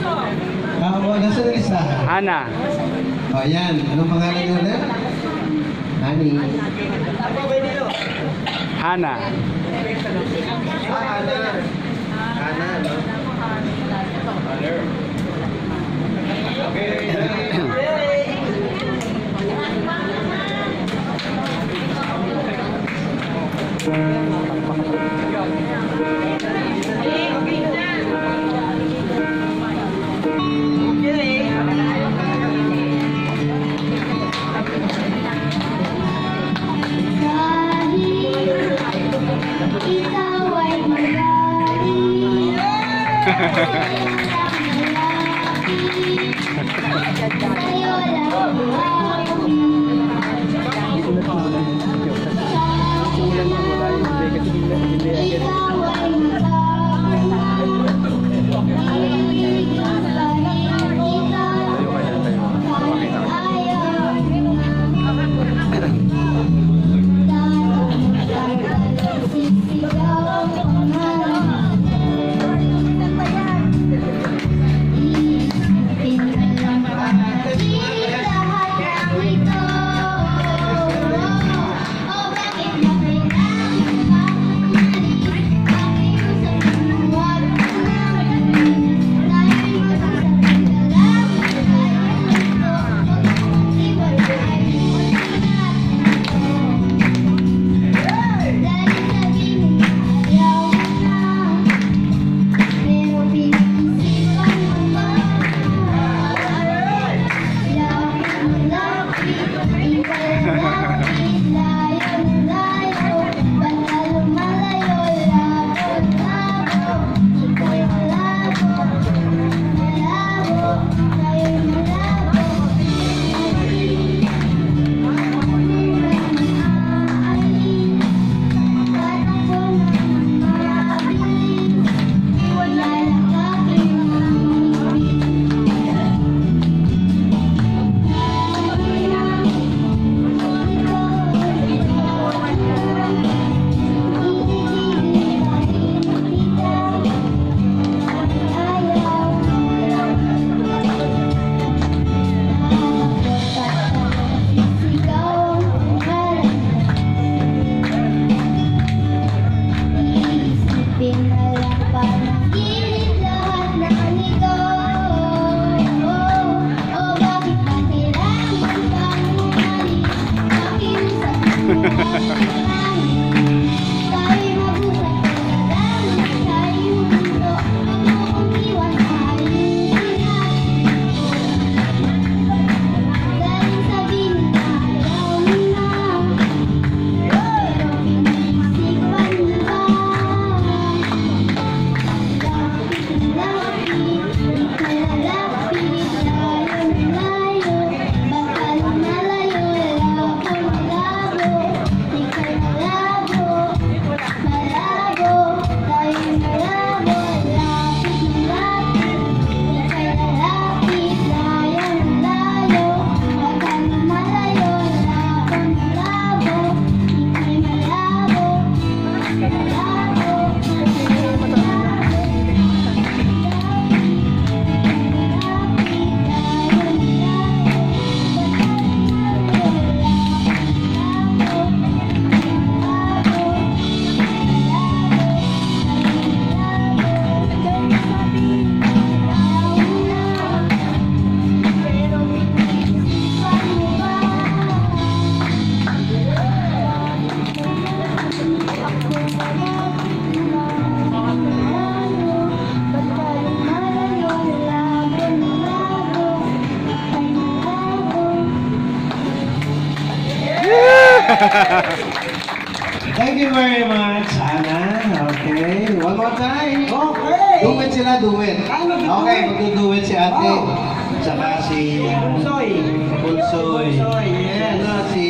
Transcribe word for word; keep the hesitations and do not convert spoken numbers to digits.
Ah, wala sa listahan. Ana. Oh, yan. Anong pangalan niya ulit? Ani. Ana. Ah, Ana. Ana, no? Okay. Thank you very much, Ana. Okay, one more time. Okay. Duet sila, duet. Okay, magduduet si Ate. Tsaka si Kuntsoy. Kuntsoy. Yes.